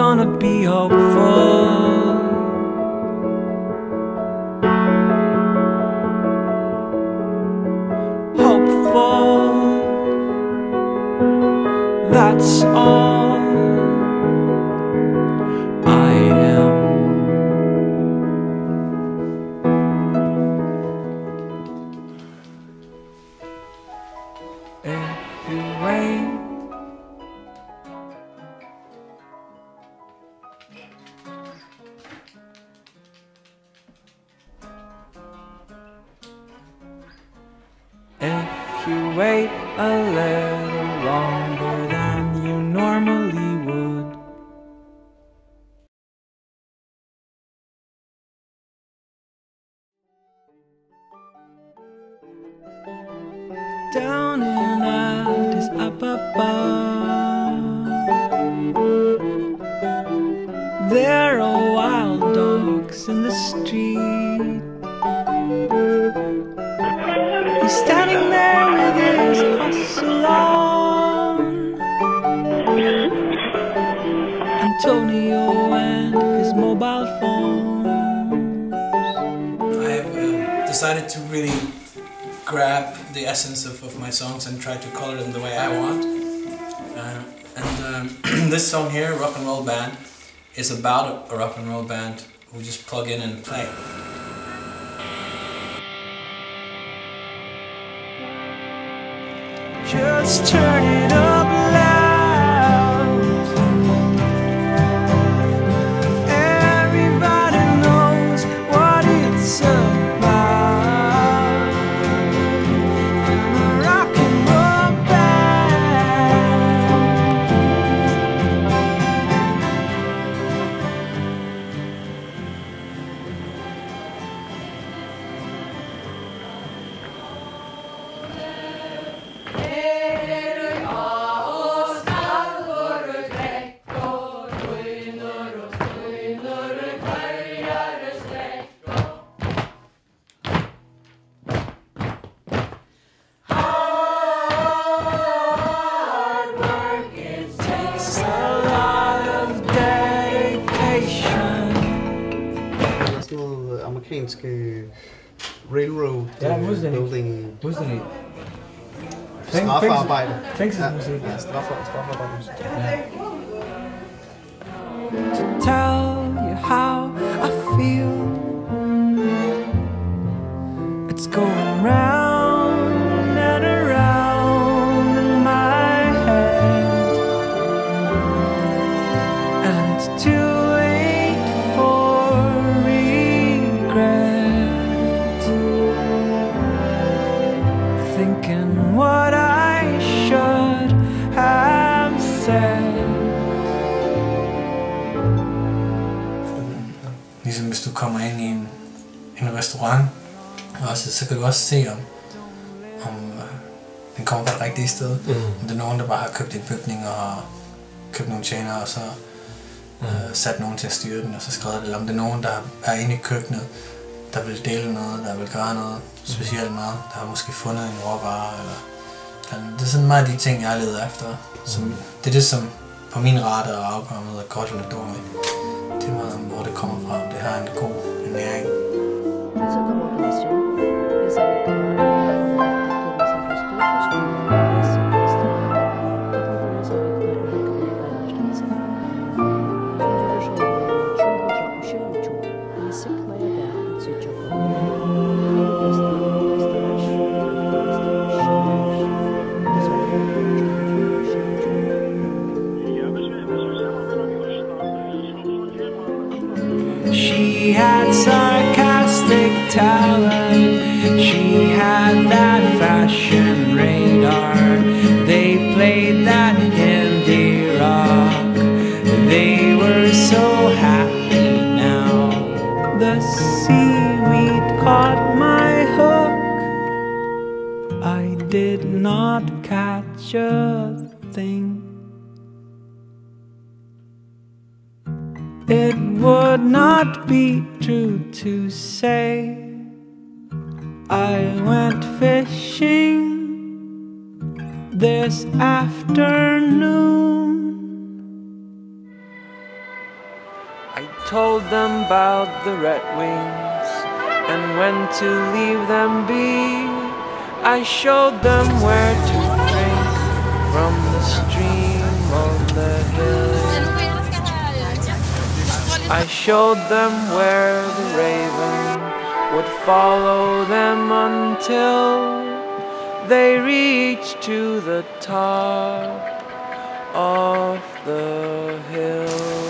gonna be hopeful. Hopeful, that's all I am. If you wait, wait a little longer than you normally would, down and out is up above. There are wild dogs in the street. He's standing there alone, Antonio and his mobile phone. I have decided to really grab the essence of my songs and try to color them the way I want. This song here, Rock and Roll Band, is about a rock and roll band who just plug in and play. Just turn it up loud. Everybody knows what it's about. I'm a rock and roll band. Amerikanske railroad building strafarbejde. Fængselsmusik. Ja, strafarbejde. To tell you how I feel, it's going round and around in my head, and it's too thinking what I should have said. Ligesom hvis du kommer ind i en restaurant, også, så kan du også se, om den kommer fra det rigtige sted. Om det er nogen, der bare har købt en bygning og købt nogle tjenere, og så sat nogen til at styre den, og så skrevet det. Eller om det er nogen, der er inde i køkkenet, der vil dele noget, der vil gøre noget specielt meget, der har måske fundet en råvare eller det er sådan meget de ting, jeg leder efter. Som, det er det, som på min radar er afgørende med, at godt eller dårligt. Det er meget om, hvor det kommer fra. Det har en god ernæring. She had sarcastic talent, she had that fashion radar. They played that indie rock, they were so happy now. The seaweed caught my hook, I did not catch a thing. It would not be true to say I went fishing this afternoon. told them about the Redwings and when to leave them be. I showed them where to drink from the stream on the hill. I showed them where the raven would follow them until they reached to the top of the hill.